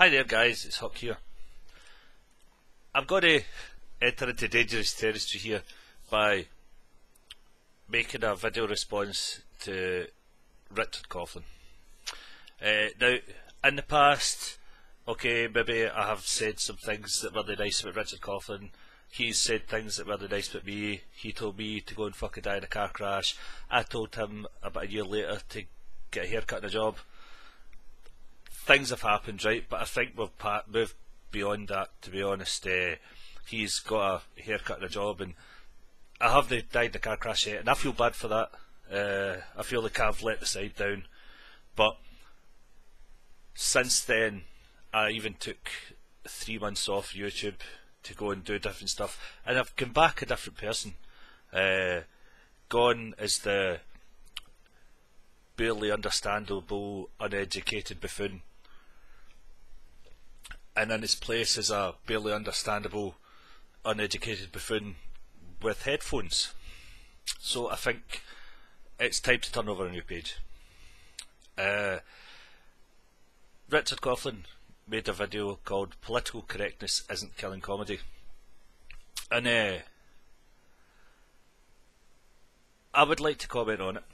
Hi there guys, it's Huck here. I've got to enter into dangerous territory here by making a video response to Richard Coughlan. Now, in the past, okay, maybe I have said some things that were really nice about Richard Coughlan. He's said things that were really nice about me. He told me to go and fucking die in a car crash. I told him about a year later to get a haircut and a job. Things have happened, right? But I think we've moved beyond that, to be honest. He's got a haircut and a job, and I haven't died in a car crash yet, and I feel bad for that. I feel like I've let the side down. But since then, I even took 3 months off YouTube to go and do different stuff, and I've come back a different person. Gone is the barely understandable, uneducated buffoon, and in his place is a barely understandable, uneducated buffoon with headphones. So I think it's time to turn over a new page. Richard Coughlan made a video called Political Correctness Isn't Killing Comedy, and I would like to comment on it,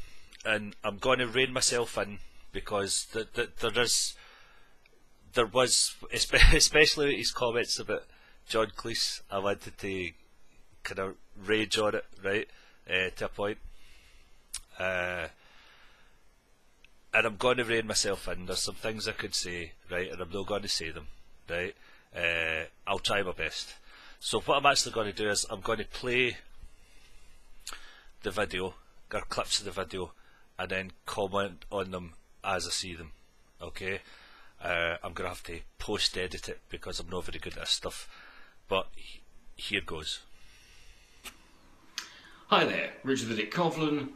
and I'm going to rein myself in, because there was, especially with his comments about John Cleese, I wanted to kind of rage on it, right, to a point. And I'm going to rein myself in. There's some things I could say, right, and I'm not going to say them, right. I'll try my best. So what I'm actually going to do is I'm going to play the video, or clips of the video, and then comment on them as I see them, okay. I'm going to have to post-edit it because I'm not very good at this stuff, but here goes. Hi there, Richard the Dick Coughlan,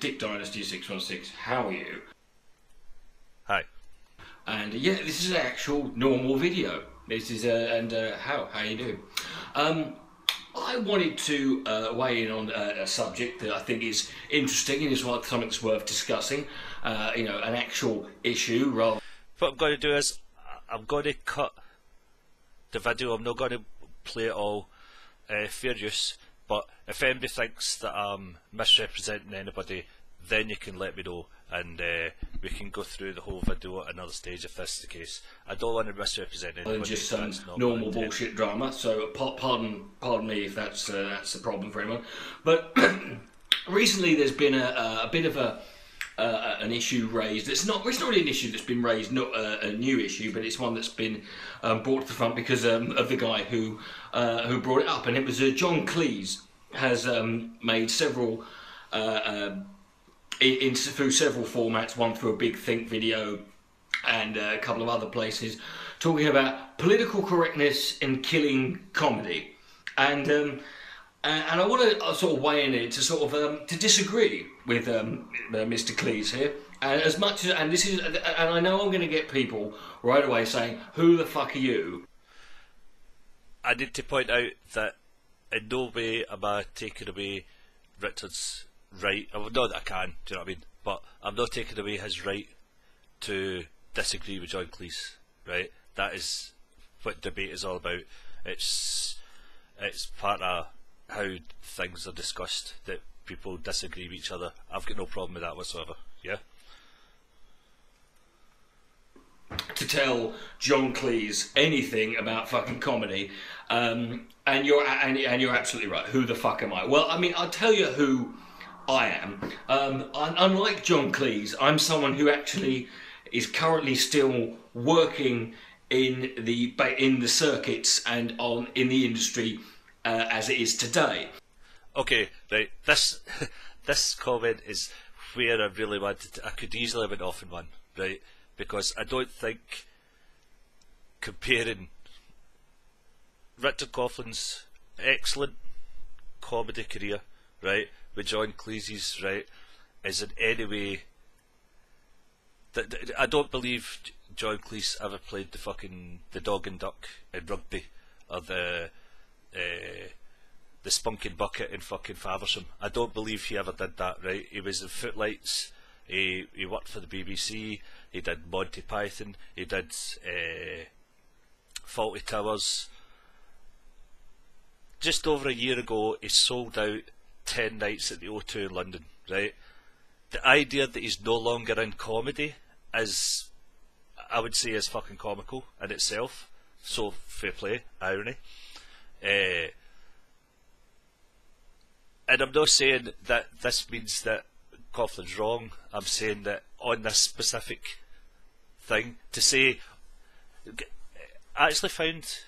Dick Dynasty 616, how are you? Hi. And yeah, this is an actual normal video. This is how you doing? I wanted to weigh in on a subject that I think is interesting and is something that's worth discussing. You know, an actual issue rather. What I'm going to do is I'm going to cut the video. I'm not going to play it all. Fair use. But if anybody thinks that I'm misrepresenting anybody, then you can let me know, and we can go through the whole video at another stage if this is the case. I don't want to misrepresent anybody. And just some normal bullshit drama, so pardon me if that's a problem for anyone. But recently there's been a bit of an issue raised. It's not really an issue that's been raised, not a new issue, but it's one that's been brought to the front because of the guy who brought it up, and it was John Cleese has made several through several formats, one through a Big Think video and a couple of other places, talking about political correctness and killing comedy, and I want to sort of weigh in it to sort of to disagree with Mr. Cleese here. And as much as and I know I'm going to get people right away saying, "Who the fuck are you?" I need to point out that in no way am I taking away Richard's right. Well, not that I can, do you know what I mean? But I'm not taking away his right to disagree with John Cleese, right? That is what debate is all about. It's part of how things are discussed, that people disagree with each other. I've got no problem with that whatsoever, yeah? To tell John Cleese anything about fucking comedy, and you're absolutely right. Who the fuck am I? Well, I mean, I'll tell you who I am. Unlike John Cleese, I'm someone who actually is currently still working in the circuits and in the industry as it is today. Okay, right. This comment is where I really wanted to. I could easily have went off in one, right? Because I don't think comparing Richard Coughlan's excellent comedy career, right, with John Cleese's, right, is in any way. I don't believe John Cleese ever played the fucking the dog and duck in rugby, or the spunk and bucket in fucking Faversham. I don't believe he ever did that, right? He was in Footlights. He worked for the BBC. He did Monty Python. He did Fawlty Towers. Just over a year ago, he sold out 10 nights at the O2 in London, right? The idea that he's no longer in comedy is, I would say, is fucking comical in itself. So, fair play, irony. And I'm not saying that this means that Coughlan's wrong. I'm saying that on this specific thing, to say, I actually found,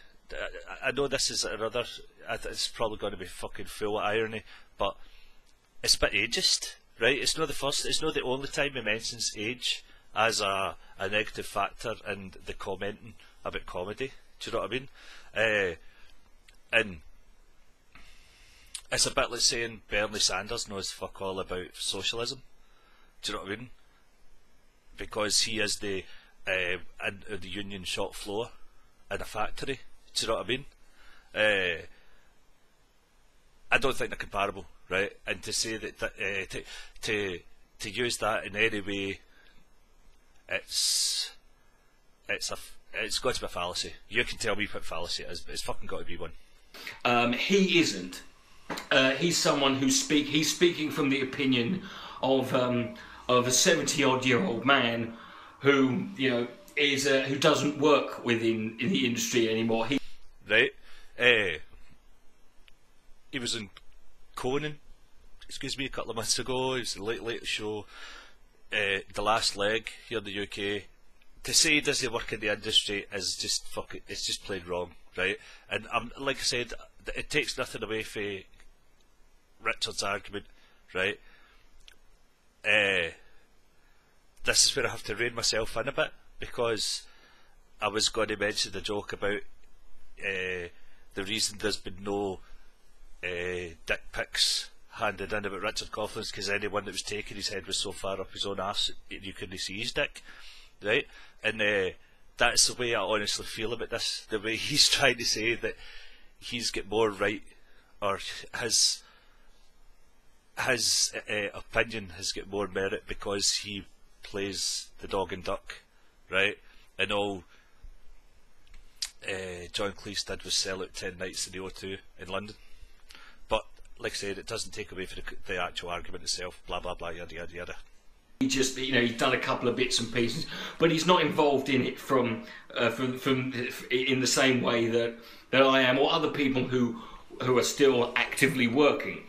I know this is another, it's probably going to be fucking full of irony, but it's a bit ageist, right? It's not the first, it's not the only time he mentions age as a negative factor in the commenting about comedy. Do you know what I mean? And it's a bit like saying Bernie Sanders knows fuck all about socialism. Do you know what I mean? Because he is the union shop floor in a factory. Do you know what I mean? I don't think they're comparable, right? And to say that, to use that in any way, it's got to be a fallacy. You can tell me what fallacy it is, but it's fucking got to be one. He isn't. He's someone who he's speaking from the opinion of a 70-odd-year-old man who, you know, is who doesn't work within in the industry anymore. He right. He was in Conan, excuse me, a couple of months ago. He was in Late Late Show, The Last Leg here in the UK. To say he doesn't work in the industry is just fucking, it's just plain wrong, right? And like I said, it takes nothing away from Richard's argument, right? This is where I have to rein myself in a bit, because I was going to mention the joke about the reason there's been no dick pics handed in about Richard Coughlan's because anyone that was taking his head was so far up his own arse you couldn't see his dick, right? And that's the way I honestly feel about this, the way he's trying to say that he's got more right, or his opinion has got more merit because he plays the dog and duck, right? And all John Cleese did was sell out 10 nights in the O2 in London. But like I said, it doesn't take away from the actual argument itself. Blah blah blah, yada yada yada. He just, you know, he's done a couple of bits and pieces, but he's not involved in it from in the same way that I am, or other people who are still actively working.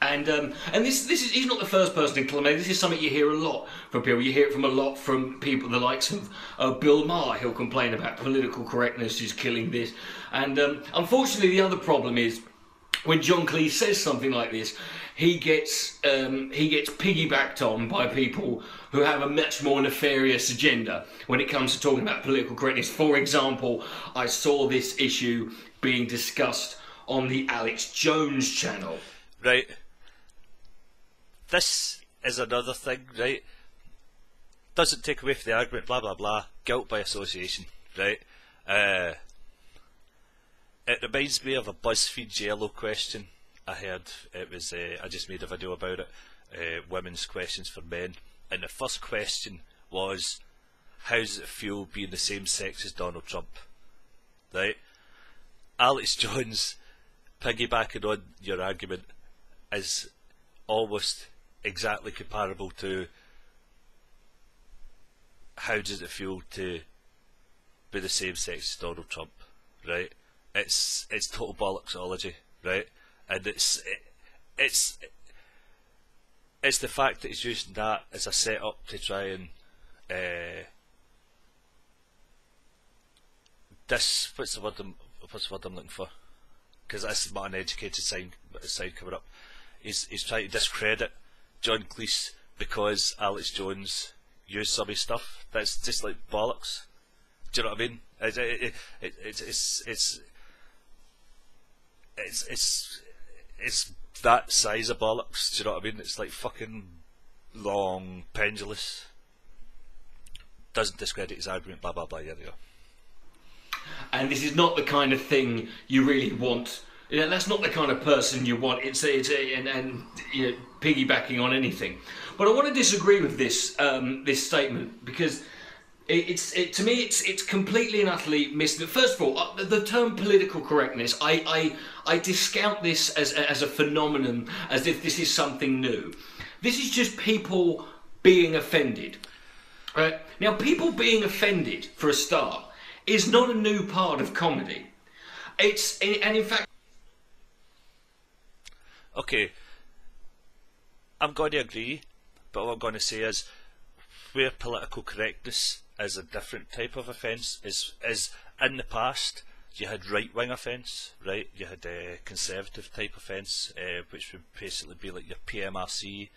And this is, he's not the first person in comedy. This is something you hear a lot from people. You hear it from a lot from people, the likes of Bill Maher. He'll complain about political correctness is killing this. And unfortunately, the other problem is when John Cleese says something like this, he gets piggybacked on by people who have a much more nefarious agenda when it comes to talking about political correctness. For example, I saw this issue being discussed on the Alex Jones channel. Right. This is another thing, right? Doesn't take away from the argument, blah blah blah, guilt by association, right? It reminds me of a BuzzFeed Yellow question I heard. It was I just made a video about it, women's questions for men, and the first question was, how does it feel being the same sex as Donald Trump? Right? Alex Jones piggybacking on your argument is almost exactly comparable to how does it feel to be the same sex as Donald Trump, right? It's total bollocksology, right? And it's the fact that he's using that as a set up to try and what's the word I'm looking for? Because this is not an educated side coming up. He's trying to discredit John Cleese because Alex Jones used some of his stuff. That's just like bollocks. Do you know what I mean? It's that size of bollocks. Do you know what I mean? It's like fucking long, pendulous. Doesn't discredit his argument. Blah blah blah. Yeah, yeah. And this is not the kind of thing you really want. You know, that's not the kind of person you want. And you know, piggybacking on anything. But I want to disagree with this statement because To me, it's completely and utterly mis. First of all, the term political correctness, I discount this as a phenomenon, as if this is something new. This is just people being offended. Right? Now, people being offended, for a start, is not a new part of comedy. It's, and in fact... Okay, I'm going to agree, but what I'm going to say is, where political correctness is a different type of offence is in the past you had right-wing offence, right? You had a conservative type offence, which would basically be like your PMRC,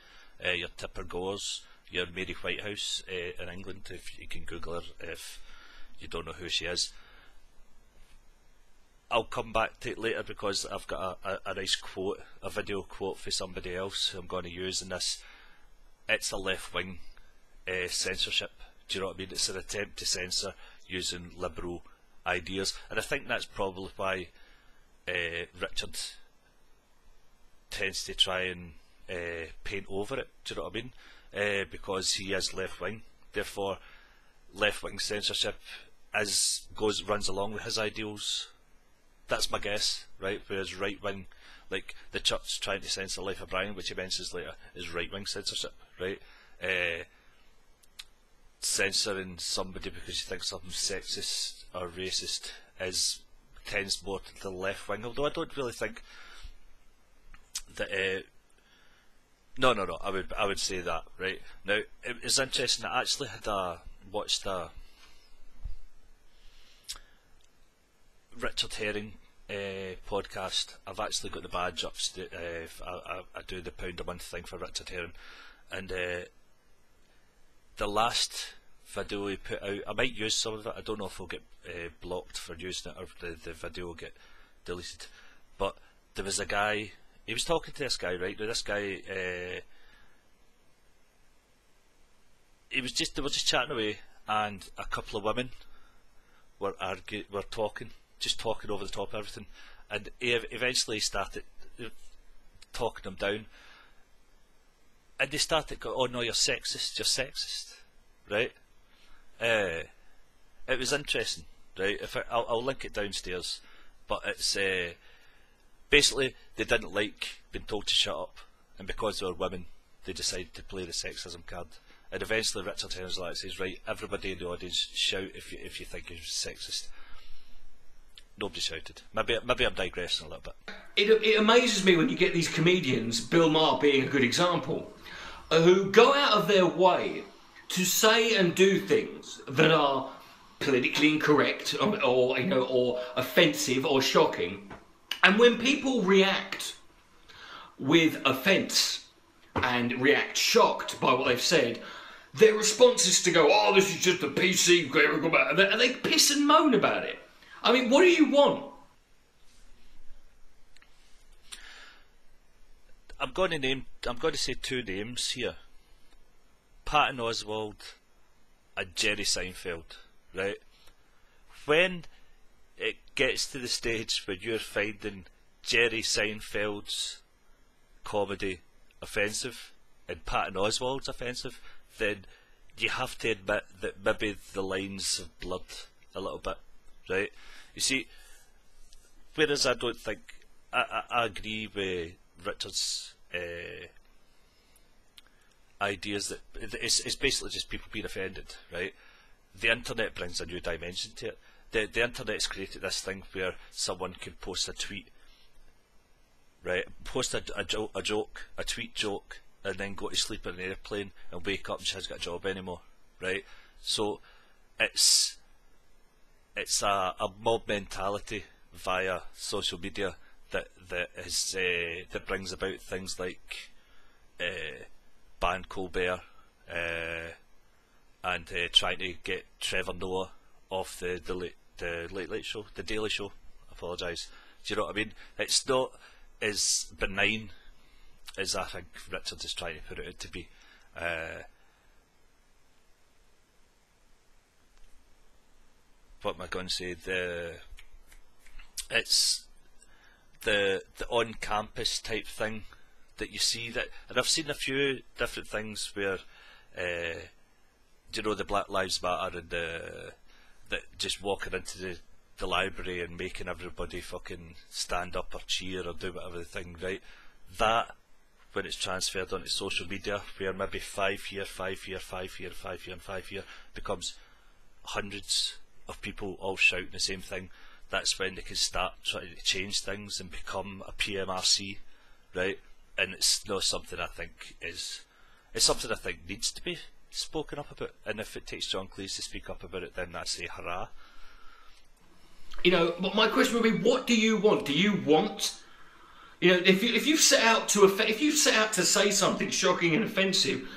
your Tipper Gores, your Mary Whitehouse in England, if you can Google her if you don't know who she is. I'll come back to it later because I've got a nice quote, a video quote for somebody else who I'm going to use in this. It's a left-wing censorship. Do you know what I mean? It's an attempt to censor using liberal ideas, and I think that's probably why Richard tends to try and paint over it. Do you know what I mean? Because he is left-wing, therefore left-wing censorship runs along with his ideals. That's my guess, right? Whereas right-wing, like the church trying to censor Life of Brian, which he mentions later, is right-wing censorship, right? Censoring somebody because you think something's sexist or racist tends more to the left wing, although I don't really think that no, I would say that. Right now, it's interesting, I actually had watched a Richard Herring podcast. I've actually got the badge up, I do the £1 a month thing for Richard Herring, and the last video he put out, I might use some of it, I don't know if we'll get blocked for using it or the video will get deleted, but there was a guy, he was talking to this guy, right? Now this guy, they were just chatting away, and a couple of women were talking, just talking over the top of everything, and he eventually started talking them down. And they started going, oh no, you're sexist, right? It was interesting, right? I'll link it downstairs, but it's basically they didn't like being told to shut up, and because they were women, they decided to play the sexism card. And eventually, Richard Herring says, right, everybody in the audience shout if you think you're sexist. Nobody shouted. Maybe I'm digressing a little bit. It amazes me when you get these comedians, Bill Maher being a good example, who go out of their way to say and do things that are politically incorrect or you know, or offensive or shocking, and when people react with offence and react shocked by what they've said, their response is to go, oh, this is just a PC, and they piss and moan about it. I mean, what do you want? I'm going to say two names here: Patton Oswalt and Jerry Seinfeld. Right? When it gets to the stage where you're finding Jerry Seinfeld's comedy offensive and Patton Oswalt's offensive, then you have to admit that maybe the lines have blurred a little bit. Right, you see, whereas I don't think I agree with Richard's ideas that it's basically just people being offended. Right, the internet brings a new dimension to it. The internet has created this thing where someone can post a tweet, right, post a tweet joke, and then go to sleep in an airplane and wake up and she hasn't got a job anymore. Right, so it's a mob mentality via social media that brings about things like ban Colbert and trying to get Trevor Noah off the Late Late Show, the Daily Show. Apologise. Do you know what I mean? It's not as benign as I think Richard is trying to put it out to be. What am I going to say? It's the on-campus type thing that you see, and I've seen a few different things where do you know, the Black Lives Matter and the just walking into the library and making everybody fucking stand up or cheer or do whatever the thing, right? That, when it's transferred onto social media, where maybe 5 here, 5 here, 5 here, 5 here, and 5 here, becomes hundreds of people all shouting the same thing, that's when they can start trying to change things and become a PMRC, right? And it's not something I think is, it's something I think needs to be spoken up about, and if it takes John Cleese to speak up about it, then I say hurrah. You know, but my question would be, what do you want? Do you want, you know, if you set out to say something shocking and offensive,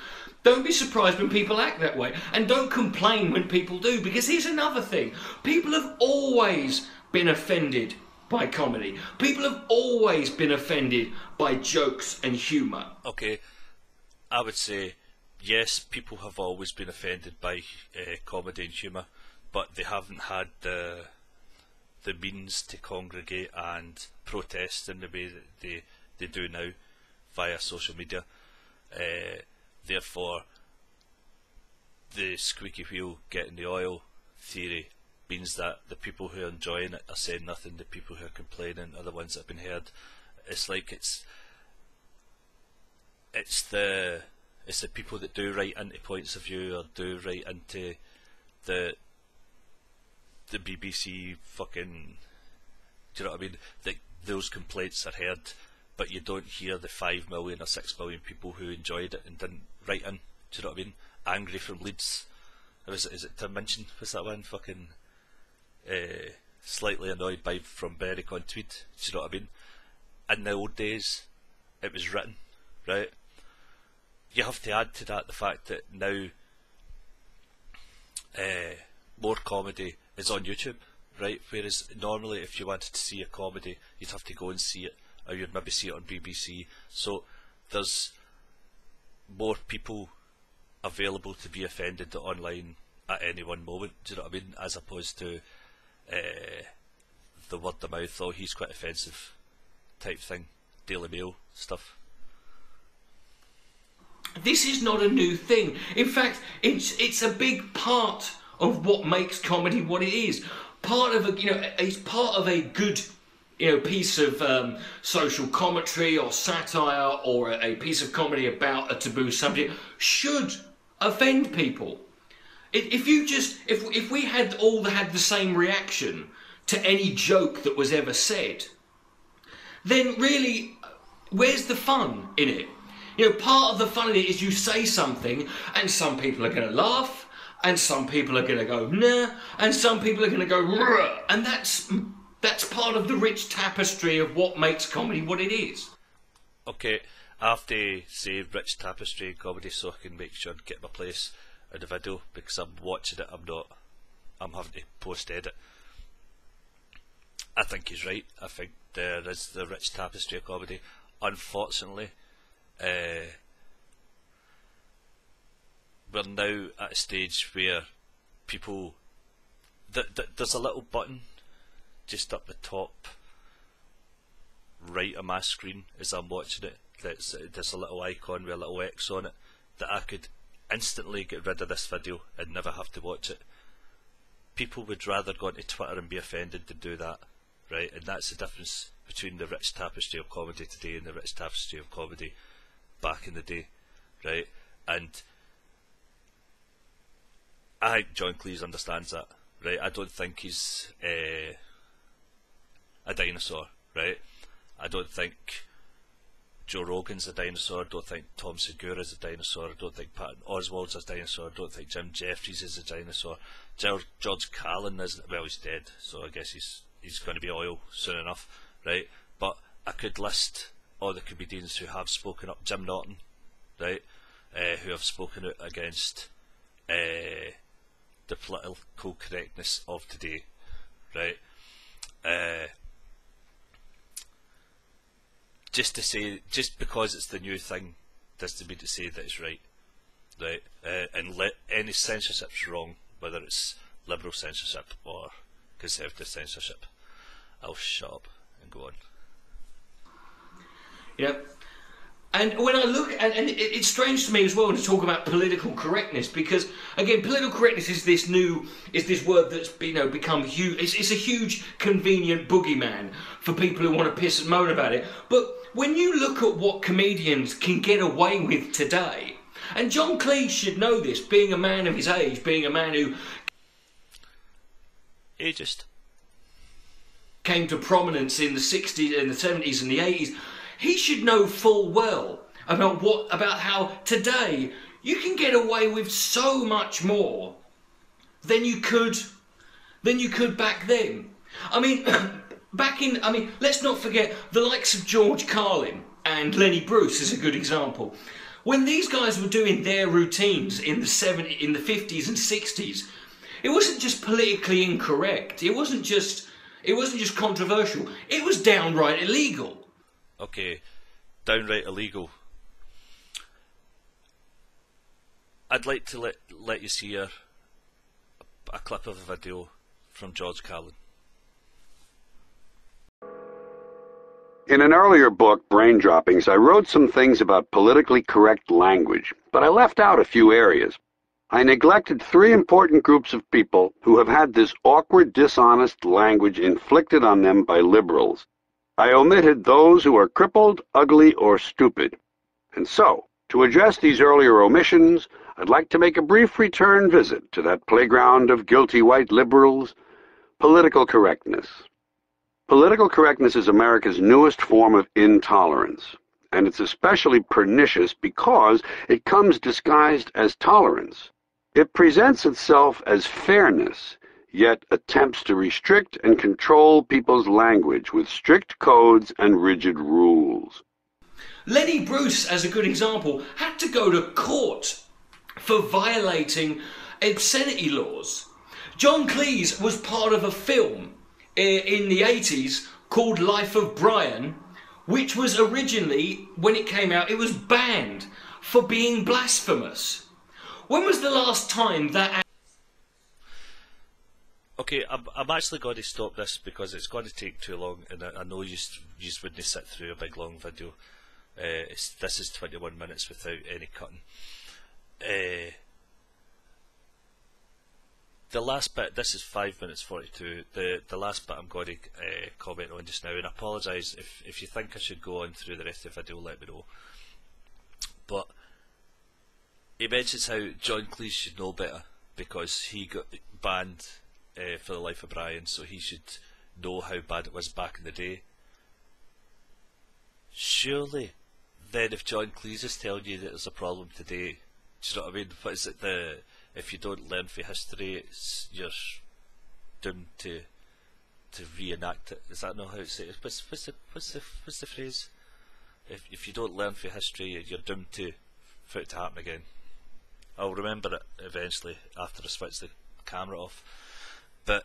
don't be surprised when people act that way, and don't complain when people do, because here's another thing: people have always been offended by comedy. People have always been offended by jokes and humour. Okay, I would say yes, people have always been offended by comedy and humour, but they haven't had the means to congregate and protest in the way that they do now via social media. Therefore, the squeaky wheel getting the oil theory means that the people who are enjoying it are saying nothing, the people who are complaining are the ones that have been heard. It's like it's the people that do write into points of view or do write into the BBC fucking, do you know what I mean? That those complaints are heard, but you don't hear the 5 million or 6 million people who enjoyed it and didn't write in, do you know what I mean? Angry from Leeds. Is it Tim Minchin? Was that one? Fucking slightly annoyed by from Berwick on Tweed, do you know what I mean? In the old days, it was written, right? You have to add to that the fact that now more comedy is on YouTube, right? Whereas normally if you wanted to see a comedy, you'd have to go and see it, or you'd maybe see it on BBC. So there's more people available to be offended online at any one moment, do you know what I mean? As opposed to the word of mouth, oh he's quite offensive type thing, Daily Mail stuff. This is not a new thing. In fact, it's a big part of what makes comedy what it is. Part of a, you know, it's part of a good, you know, piece of social commentary or satire or a piece of comedy about a taboo subject should offend people. If we had all had the same reaction to any joke that was ever said, then really, where's the fun in it? You know, part of the fun in it is you say something and some people are going to laugh, and some people are going to go nah, and some people are going to go ruh, and that's part of the rich tapestry of what makes comedy what it is. Okay, I have to say rich tapestry in comedy so I can make sure I get my place in the video, because I'm watching it, I'm having to post edit. I think he's right. I think there is the rich tapestry of comedy. Unfortunately, we're now at a stage where people, there's a little button just up the top right of my screen as I'm watching it, there's a little icon with a little X on it, that I could instantly get rid of this video and never have to watch it. People would rather go onto Twitter and be offended than do that, right? And that's the difference between the rich tapestry of comedy today and the rich tapestry of comedy back in the day, right? And I think John Cleese understands that, right? I don't think he's a dinosaur, right? I don't think Joe Rogan's a dinosaur. I don't think Tom Segura's a dinosaur. I don't think Patton Oswalt's a dinosaur. I don't think Jim Jeffries is a dinosaur. George Carlin isn't. Well, he's dead, so I guess he's going to be oil soon enough, right? But I could list all the comedians who have spoken up. Jim Norton, right? Who have spoken out against the political correctness of today, right? Just to say, just because it's the new thing doesn't mean to say that it's right, right? And any censorship's wrong, whether it's liberal censorship or conservative censorship. I'll shut up and go on. Yep. And when I look, and it's strange to me as well to talk about political correctness, because again, political correctness is this this word that's, you know, become huge. It's a huge convenient boogeyman for people who want to piss and moan about it. But when you look at what comedians can get away with today, and John Cleese should know this, being a man of his age, being a man who came to prominence in the 60s and the 70s and the 80s. He should know full well about how today you can get away with so much more than you could back then. I mean, let's not forget the likes of George Carlin and Lenny Bruce is a good example. When these guys were doing their routines in the 70s, in the 50s and 60s, it wasn't just politically incorrect. It wasn't just controversial. It was downright illegal. Okay, downright illegal. I'd like to let you see a clip of a video from George Carlin. In an earlier book, Brain Droppings, I wrote some things about politically correct language, but I left out a few areas. I neglected three important groups of people who have had this awkward, dishonest language inflicted on them by liberals. I omitted those who are crippled, ugly, or stupid. And so, to address these earlier omissions, I'd like to make a brief return visit to that playground of guilty white liberals, political correctness. Political correctness is America's newest form of intolerance, and it's especially pernicious because it comes disguised as tolerance. It presents itself as fairness, yet attempts to restrict and control people's language with strict codes and rigid rules. Lenny Bruce, as a good example, had to go to court for violating obscenity laws. John Cleese was part of a film in the 80s called Life of Brian, which was originally, when it came out, it was banned for being blasphemous. When was the last time that... Okay, I'm actually going to stop this because it's going to take too long, and I know you just wouldn't sit through a big long video. This is 21 minutes without any cutting. The last bit, this is 5 minutes 42. The last bit I'm going to comment on just now, and I apologise if you think I should go on through the rest of the video, let me know. But he mentions how John Cleese should know better because he got banned for the Life of Brian, so he should know how bad it was back in the day. Surely, then, if John Cleese is telling you that there's a problem today, do you know what I mean? What is it, if you don't learn from history, you're doomed to reenact it? Is that not how it's said? What's the phrase? If you don't learn from history, you're doomed for it to happen again. I'll remember it eventually after I switch the camera off. But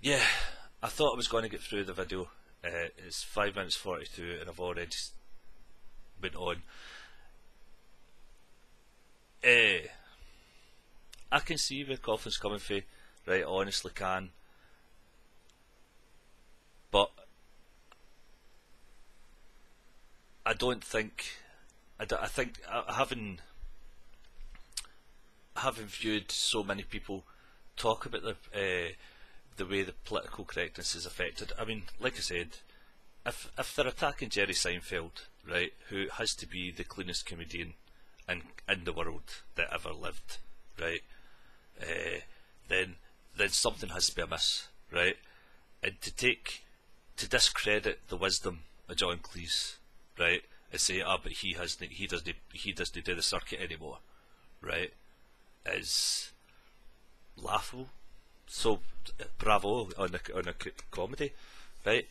yeah, I thought I was going to get through the video. It's 5 minutes 42, and I've already went on. I can see where Coughlan's coming from, right? I honestly can. But I don't think. I haven't viewed so many people talk about the way the political correctness is affected. I mean, like I said, if they're attacking Jerry Seinfeld, right, who has to be the cleanest comedian in the world that ever lived, right, then something has to be amiss, right? And to discredit the wisdom of John Cleese, right, and say, ah, but he doesn't do the circuit anymore, right, is laughable. So bravo on a comedy, right?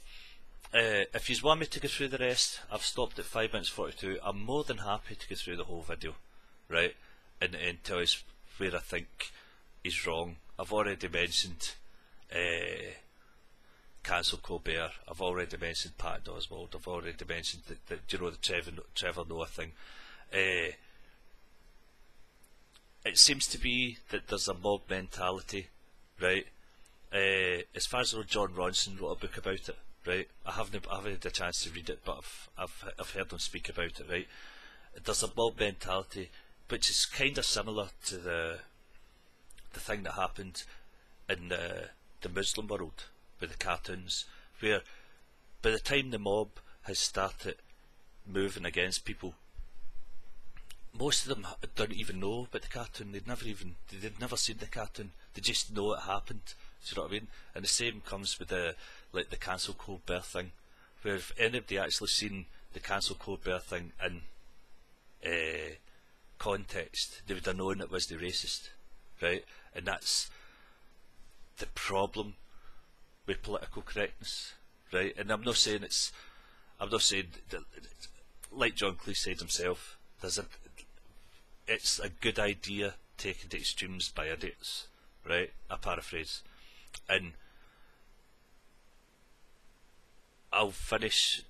If you want me to go through the rest, I've stopped at 5 minutes 42. I'm more than happy to go through the whole video, right? And tell us where I think he's wrong. I've already mentioned cancel Colbert. I've already mentioned Patton Oswalt. I've already mentioned the Trevor Noah thing. It seems to be that there's a mob mentality, right? As far as I know, John Ronson wrote a book about it, right? I haven't had a chance to read it, but I've heard them speak about it, right? There's a mob mentality, which is kind of similar to the thing that happened in the Muslim world with the cartoons, where by the time the mob has started moving against people, most of them don't even know about the cartoon. They'd never seen the cartoon. They just know it happened. Do you know what I mean? And the same comes with the like the cancel culture thing, where if anybody actually seen the cancel culture thing in context, they would have known it was the racist, right? And that's the problem with political correctness, right? And I'm not saying that, like John Cleese said himself, it's a good idea taken to extremes by idiots, right? I paraphrase. And I'll finish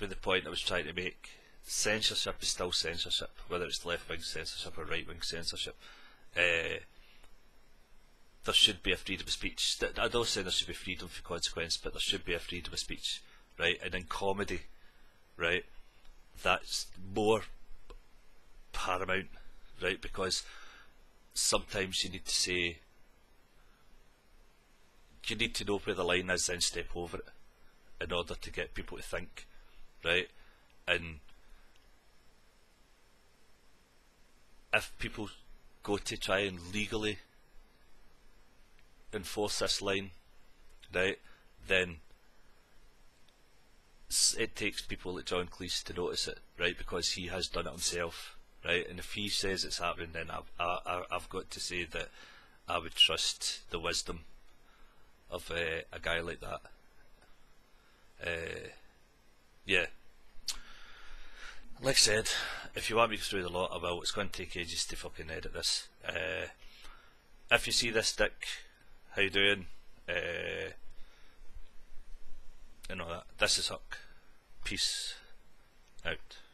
with the point I was trying to make. Censorship is still censorship, whether it's left-wing censorship or right-wing censorship. There should be a freedom of speech. I don't say there should be freedom for consequence, but there should be a freedom of speech, right? And in comedy, right, that's more paramount, right? Because sometimes you need to say, you need to know where the line is and step over it in order to get people to think, right? And if people go to try and legally enforce this line, right, then it takes people like John Cleese to notice it, right, because he has done it himself, right? And if he says it's happening, then I've got to say that I would trust the wisdom of a guy like that. Yeah. Like I said, if you want me to through the lot, I will. It's going to take ages to fucking edit this. If you see this, Dick, how you doing? And all that. This is Huck. Peace out.